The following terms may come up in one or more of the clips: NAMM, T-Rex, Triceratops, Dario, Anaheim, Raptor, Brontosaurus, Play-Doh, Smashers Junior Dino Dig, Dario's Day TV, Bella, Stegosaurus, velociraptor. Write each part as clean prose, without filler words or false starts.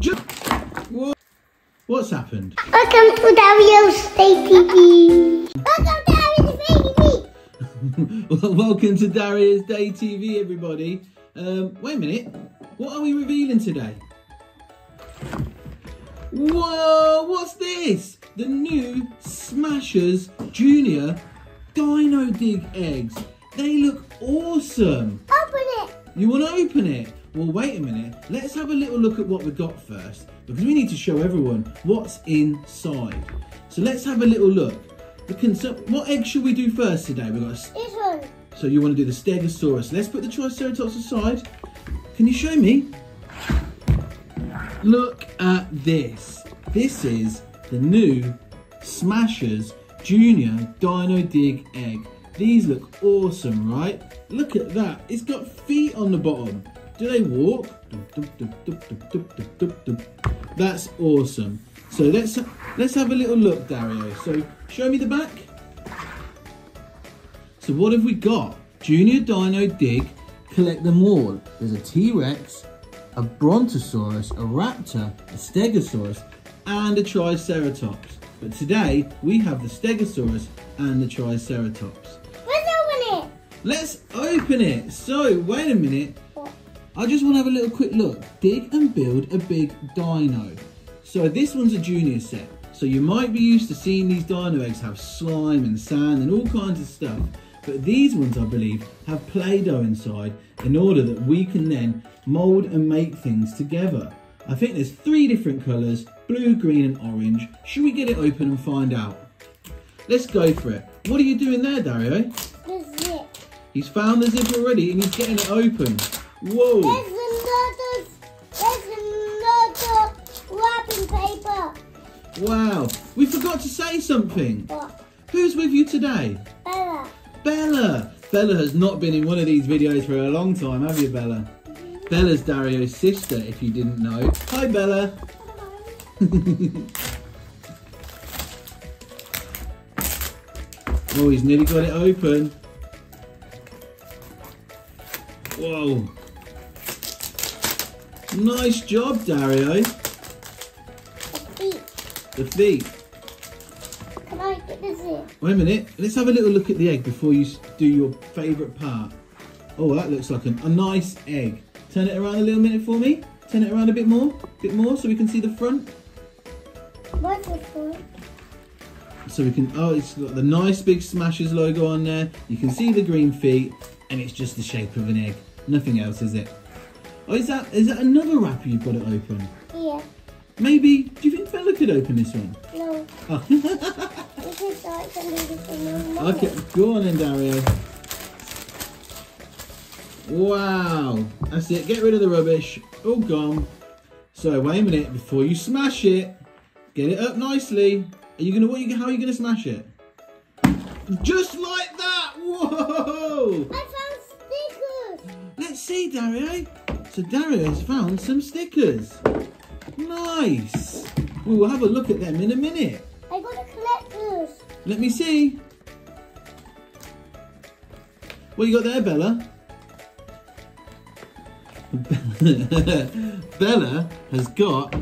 Just... What's happened? Welcome to Dario's Day TV. Welcome to Dario's Day TV, everybody. Wait a minute. What are we revealing today? Whoa, what's this? The new Smashers Junior Dino Dig eggs. They look awesome. Open it. You want to open it? Well, wait a minute. Let's have a little look at what we got first, because we need to show everyone what's inside. So let's have a little look. What egg should we do first today? We've got this one. So you want to do the Stegosaurus. Let's put the Triceratops aside. Can you show me? Look at this. This is the new Smashers Junior Dino Dig egg. These look awesome, right? Look at that. It's got feet on the bottom. Do they walk? That's awesome. So let's have a little look, Dario. So show me the back. So what have we got? Junior Dino Dig, collect them all. There's a T-Rex, a Brontosaurus, a Raptor, a Stegosaurus, and a Triceratops. But today, we have the Stegosaurus and the Triceratops. Let's open it! Let's open it! So, wait a minute. I just want to have a little quick look. Dig and build a big dino. So this one's a junior set. So you might be used to seeing these dino eggs have slime and sand and all kinds of stuff. But these ones, I believe, have Play-Doh inside in order that we can then mould and make things together. I think there's three different colours, blue, green and orange. Should we get it open and find out? Let's go for it. What are you doing there, Dario? The zip. He's found the zip already and he's getting it open. Whoa. There's another wrapping paper. Wow. We forgot to say something. What? Who's with you today? Bella. Bella! Bella has not been in one of these videos for a long time, have you, Bella? Bella's Dario's sister, if you didn't know. Hi, Bella! Hello. Oh, he's nearly got it open. Whoa! Nice job, Dario! The feet. Wait a minute, let's have a little look at the egg before you do your favourite part. Oh, that looks like a nice egg. Turn it around a little minute for me. Turn it around a bit more so we can see the front. What's the front? So we can, oh, it's got the nice big Smashers logo on there. You can see the green feet and it's just the shape of an egg. Nothing else, is it? Oh, is that another wrapper you've got it open? Yeah. Maybe, do you think Bella could open this one? No. Oh. Okay, go on then, Dario. Wow, that's it. Get rid of the rubbish. All gone. So wait a minute before you smash it. Get it up nicely. Are you gonna? How are you gonna smash it? Just like that. Whoa! I found stickers. Let's see, Dario. So Dario's found some stickers. Nice. We will have a look at them in a minute. I got a collector's. Let me see. What you got there, Bella? Bella has got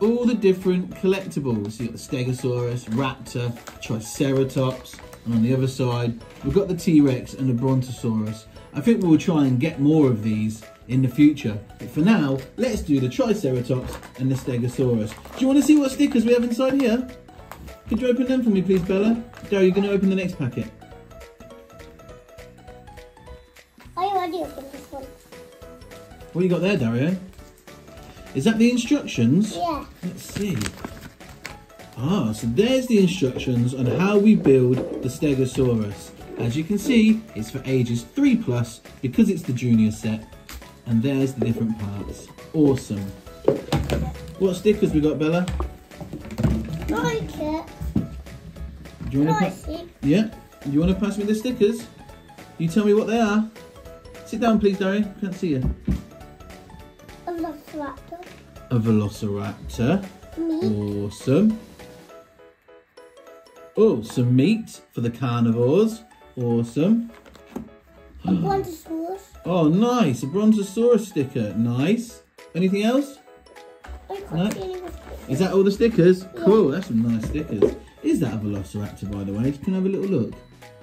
all the different collectibles. You've got the Stegosaurus, Raptor, Triceratops, and on the other side, we've got the T-Rex and the Brontosaurus. I think we'll try and get more of these in the future, but for now, let's do the Triceratops and the Stegosaurus. Do you want to see what stickers we have inside here? Could you open them for me, please, Bella? Dario, you're going to open the next packet. I already opened this one. What you got there, Dario? Is that the instructions? Yeah. Let's see. Ah, so there's the instructions on how we build the Stegosaurus. As you can see, it's for ages 3+ because it's the junior set. And there's the different parts. Awesome. What stickers we got, Bella? Like it. Do you want to? Yeah. Do you want to pass me the stickers? You tell me what they are. Sit down, please, Dario. Can't see you. A velociraptor. A velociraptor. Meat. Awesome. Oh, some meat for the carnivores. Awesome. A Brontosaurus. Oh, nice. A Brontosaurus sticker. Nice. Anything else? No? Is that all the stickers? Yeah. Cool, that's some nice stickers. Is that a velociraptor, by the way? You can have a little look.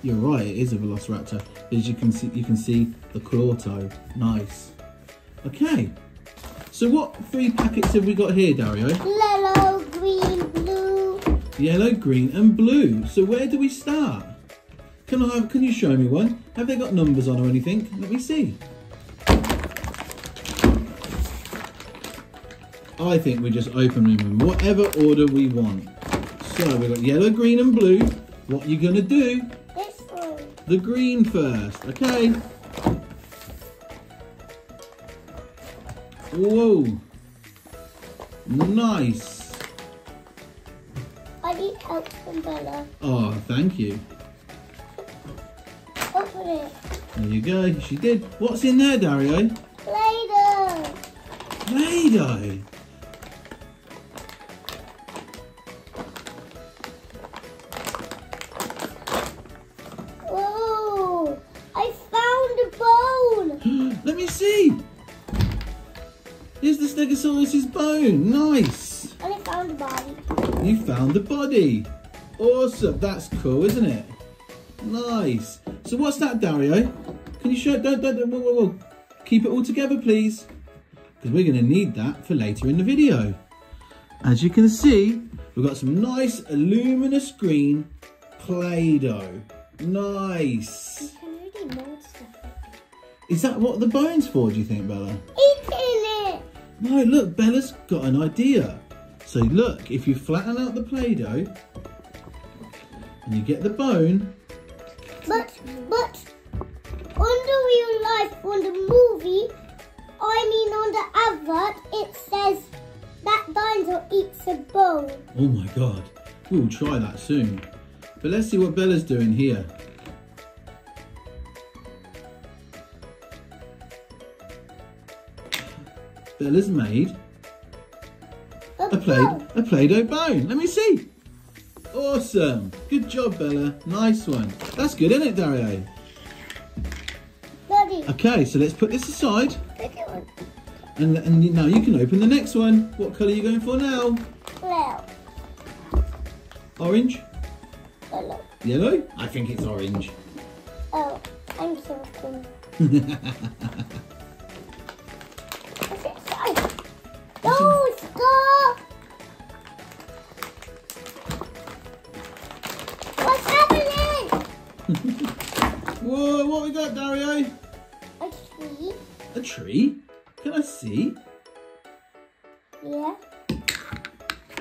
You're right, it is a velociraptor. As you can see the claw toe. Nice. Okay. So what three packets have we got here, Dario? Yellow, green, blue. Yellow, green, and blue. So where do we start? Can you show me one? Have they got numbers on or anything? Let me see. I think we just open them in whatever order we want. So we've got yellow, green, and blue. What are you gonna do? This one. The green first. Okay. Whoa. Nice. I need help from Bella. Oh, thank you. Open it. There you go. She did. What's in there, Dario? Play-Doh. Play-Doh. Whoa! I found a bone. Let me see. Here's the Stegosaurus's bone. Nice. And I found a body. You found the body. Awesome. That's cool, isn't it? Nice. So what's that, Dario? Can you show it? Don't, whoa. Keep it all together, please. Because we're going to need that for later in the video. As you can see, we've got some nice luminous green Play-Doh. Nice. You can really mold stuff. Is that what the bone's for, do you think, Bella? Eating it. No, look, Bella's got an idea. So look, if you flatten out the Play-Doh and you get the bone. But on the real life, on the movie, I mean on the advert, it says that dinosaur eats a bone. Oh my God, we'll try that soon. But let's see what Bella's doing here. Bella's made a Play-Doh bone. Let me see. Awesome. Good job, Bella. Nice one. That's good, isn't it, Dario? Daddy. Okay, so let's put this aside. And now you can open the next one. What colour are you going for now? Blue. Orange? Yellow. Yellow? I think it's orange. Oh, I'm so cool. What's inside? No, it's gone. Whoa, what we got, Dario? A tree. A tree? Can I see? Yeah.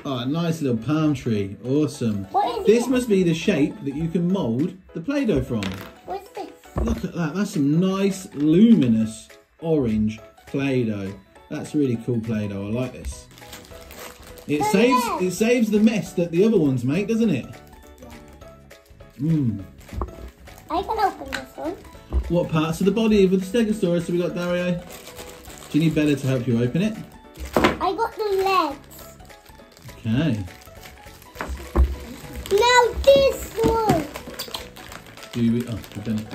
Oh, a nice little palm tree. Awesome. What is this? This must be the shape that you can mould the Play-Doh from. What's this? Look at that. That's some nice, luminous orange Play-Doh. That's really cool Play-Doh. I like this. It saves the mess that the other ones make, doesn't it? Mmm. I can open this one. What parts of the body of the Stegosaurus have we got, Dario? Do you need Bella to help you open it? I got the legs. Okay. Now this one. I've done it.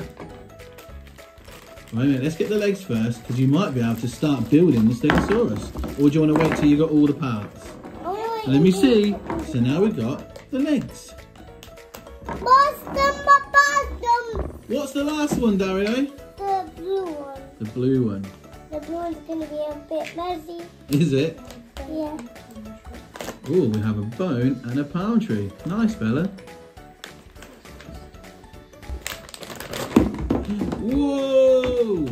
Wait a minute, let's get the legs first, because you might be able to start building the Stegosaurus. Or do you want to wait till you got all the parts? Oh, let me see. So now we've got the legs. What's the last one, Dario? The blue one. The blue one. The blue one's going to be a bit messy. Is it? Yeah. Oh, we have a bone and a palm tree. Nice, Bella. Whoa!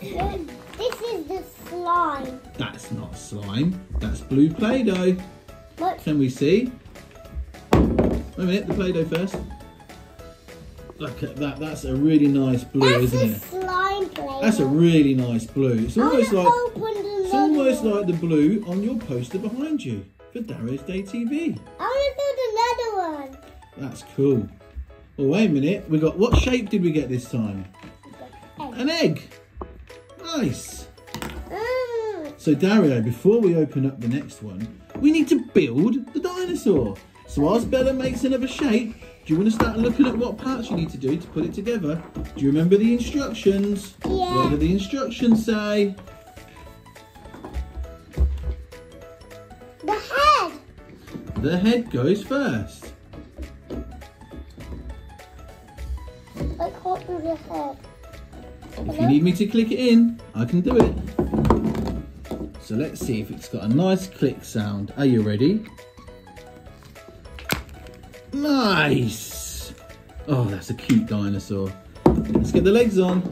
This is the slime. That's not slime. That's blue Play-Doh. Can we see? Wait a minute, the Play-Doh first. Look at that, that's a really nice blue, isn't it? That's a slime Play-Doh. That's a really nice blue. It's almost like the blue on your poster behind you for Dario's Day TV. I want to build another one. That's cool. Well, wait a minute. We got, what shape did we get this time? Egg. An egg. Nice. So Dario, before we open up the next one, we need to build the dinosaur. So whilst Bella makes another shape, do you want to start looking at what parts you need to do to put it together? Do you remember the instructions? Yeah. What do the instructions say? The head. The head goes first. I can't do the head. If you need me to click it in, I can do it. So let's see if it's got a nice click sound. Are you ready? Nice! Oh, that's a cute dinosaur. Let's get the legs on.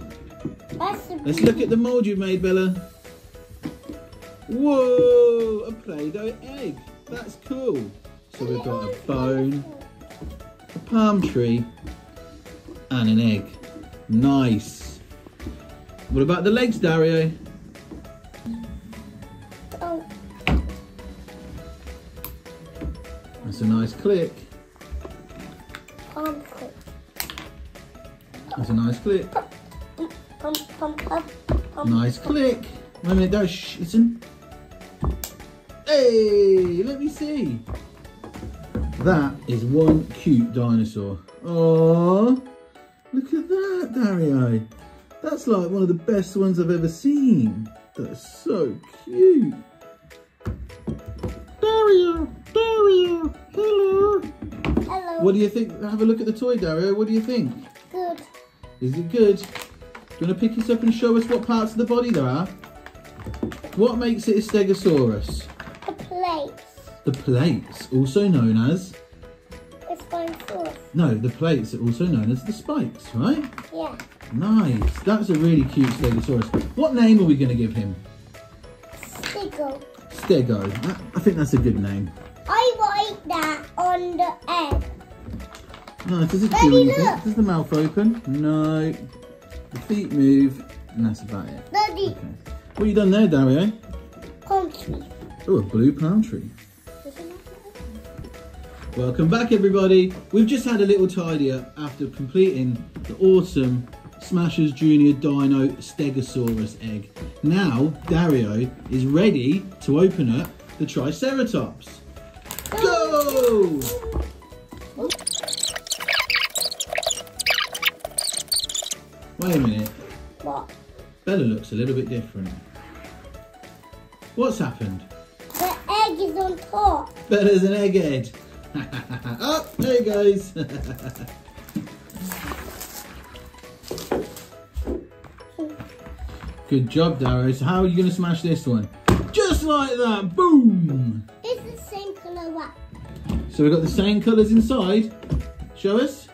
Let's look at the mould you made, Bella. Whoa! A Play-Doh egg. That's cool. So we've got a bone, a palm tree, and an egg. Nice. What about the legs, Dario? Oh. That's a nice click. Click. That's a nice click. Nice click. Wait a minute, Dario. Shh, listen. Hey, let me see. That is one cute dinosaur. Oh, look at that, Dario. That's like one of the best ones I've ever seen. That's so cute. Dario, Dario, hello. Hello. What do you think? Have a look at the toy, Dario. What do you think? Good. Is it good? Do you want to pick this up and show us what parts of the body there are? What makes it a stegosaurus? The plates. The plates, also known as? The spines. No, the plates are also known as the spikes, right? Yeah. Nice. That's a really cute stegosaurus. What name are we going to give him? Stego. Stego. I think that's a good name. I write that on the egg. No, does it do anything? Does the mouth open? No. The feet move, and that's about it. Daddy. Okay. What have you done there, Dario? Palm tree. Oh, a blue palm tree. Welcome back, everybody. We've just had a little tidy up after completing the awesome Smashers Junior Dino Stegosaurus egg. Now, Dario is ready to open up the Triceratops. Go! Wait a minute. What? Bella looks a little bit different. What's happened? The egg is on top. Bella's an egghead. Up there it goes. Good job, Dario. So how are you going to smash this one? Just like that. Boom. It's the same colour wrap. So we've got the same colours inside. Show us.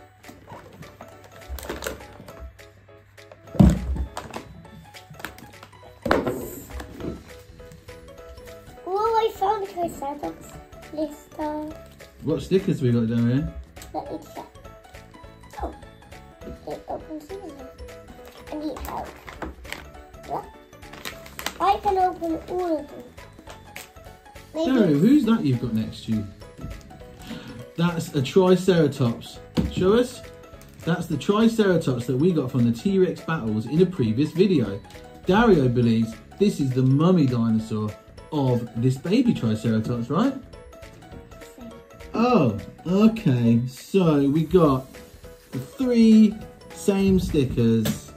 Oh, I found Triceratops blister. What stickers we got down here? Let me check. Oh, it opens these. I need help. Yeah. I can open all of them. Maybe. Dario, who's that you've got next to you? That's a Triceratops. Show us. That's the Triceratops that we got from the T-Rex battles in a previous video. Dario believes this is the mummy dinosaur of this baby Triceratops, right? Oh, okay, so we got the three same stickers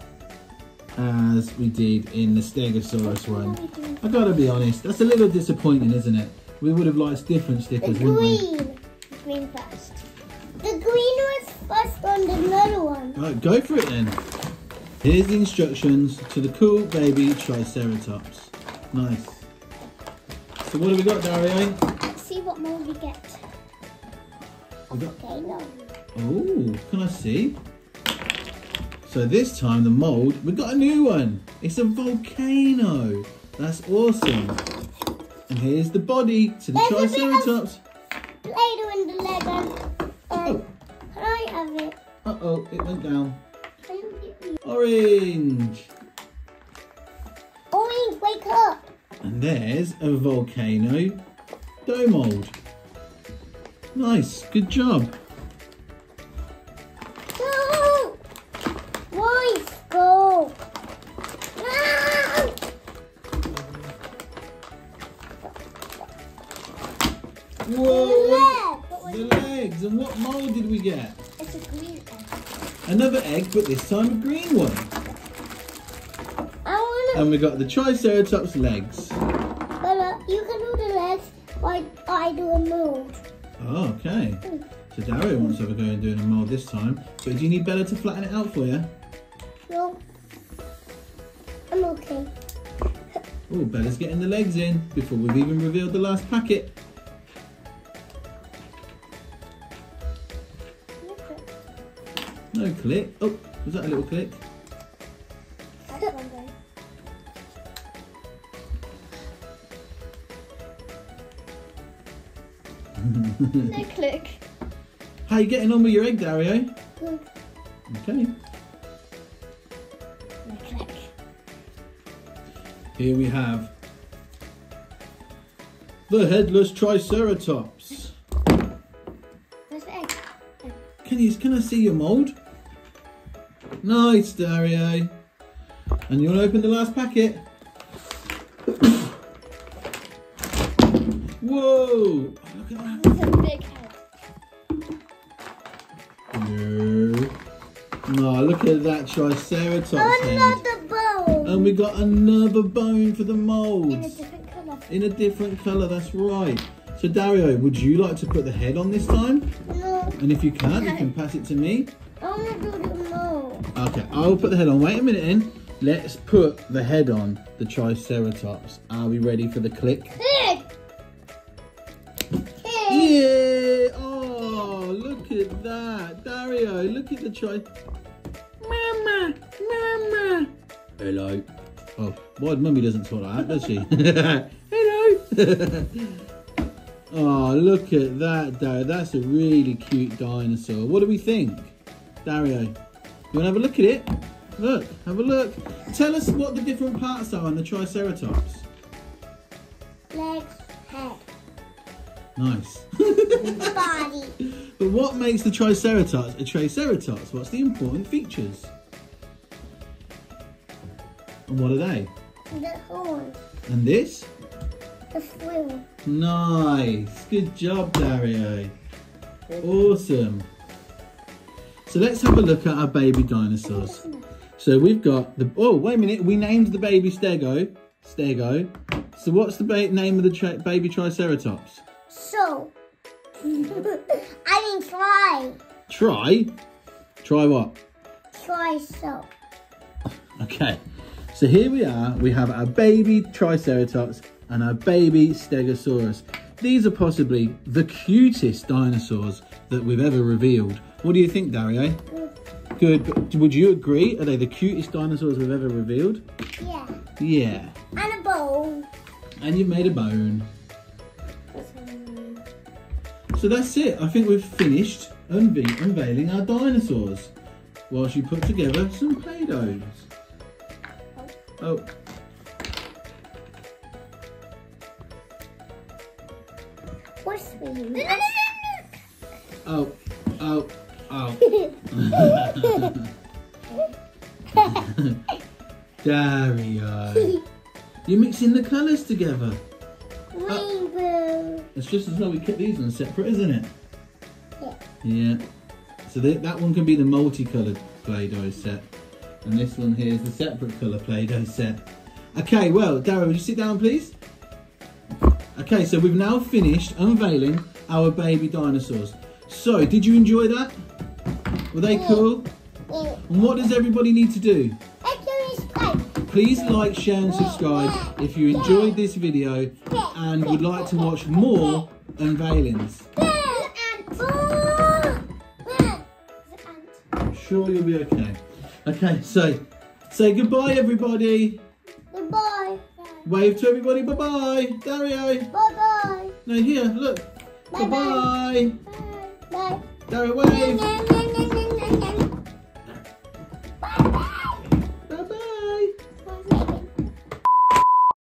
as we did in the Stegosaurus one. I gotta be honest, that's a little disappointing, isn't it? We would have liked different stickers, wouldn't we? The green first. The green was first on the middle one. Right, go for it then. Here's the instructions to the cool baby Triceratops. Nice. So what have we got, Dario? Let's see what more we get. Okay, no. Oh, can I see? So this time the mould, we've got a new one. It's a volcano. That's awesome. And here's the body to the Triceratops. Play-Doh in the leg. Oh. Can I have it? Uh-oh, it went down. Can you get me? Orange. Orange, wake up. And there's a volcano dough mould. Nice, good job. No! Why go? No! Whoa! The legs. And what mould did we get? It's a green egg. Another egg, but this time a green one. And we got the Triceratops legs. Bella, you can do the legs. I do a mold. Oh, okay. So Dario wants to have a go at doing a mold this time. But do you need Bella to flatten it out for you? No. I'm okay. Oh, Bella's getting the legs in before we've even revealed the last packet. No click. Oh, was that a little click? No click. How are you getting on with your egg, Dario? Good. Okay. No click. Here we have the headless Triceratops. Where's the egg? Oh. Can I see your mould? Nice, Dario. And you want to open the last packet? Whoa! Look at that. That's a big head. No. No, look at that Triceratops head. Bone. And we got another bone for the moulds. In a different colour. In a different colour, that's right. So Dario, would you like to put the head on this time? No. And if you can't, you can pass it to me. I want to do the mould. Okay, I'll put the head on. Wait a minute then. Let's put the head on the Triceratops. Are we ready for the click? Click! Yeah! Oh, look at that. Dario, look at the Mama! Mama! Hello. Oh, wide mummy doesn't talk like that, does she? Hello! Oh, look at that, Dario. That's a really cute dinosaur. What do we think? Dario, you want to have a look at it? Look, have a look. Tell us what the different parts are on the Triceratops. Legs, head. Nice. Body. But what makes the Triceratops a Triceratops? What's the important features? And what are they? The horns. And this? The swill. Nice. Good job, Dario. Awesome. So let's have a look at our baby dinosaurs. So we've got the... Oh, wait a minute. We named the baby Stego. Stego. So what's the name of the baby Triceratops? So, I mean try. Try? Try what? Try so. Okay, so here we are. We have our baby Triceratops and our baby Stegosaurus. These are possibly the cutest dinosaurs that we've ever revealed. What do you think, Dario? Good. Good. Would you agree? Are they the cutest dinosaurs we've ever revealed? Yeah. Yeah. And a bone. And you've made a bone. So that's it. I think we've finished unveiling our dinosaurs whilst you put together some Play-Dohs. Oh. What's the... Oh, oh, oh. Dario. You're mixing the colours together. It's just as though we kept these ones separate, isn't it? Yeah. Yeah. So that one can be the multicoloured Play-Doh set. And this one here is the separate colour Play-Doh set. Okay, well, Dario, would you sit down, please? Okay, so we've now finished unveiling our baby dinosaurs. So, did you enjoy that? Were they cool? Yeah. And what does everybody need to do? Please like, share and subscribe if you enjoyed this video and would like to watch more unveilings. I'm sure you'll be okay. Okay, so say goodbye everybody. Goodbye. Wave to everybody, bye-bye. Dario. Bye-bye. No, here, look. Bye-bye. Bye. Dario, wave.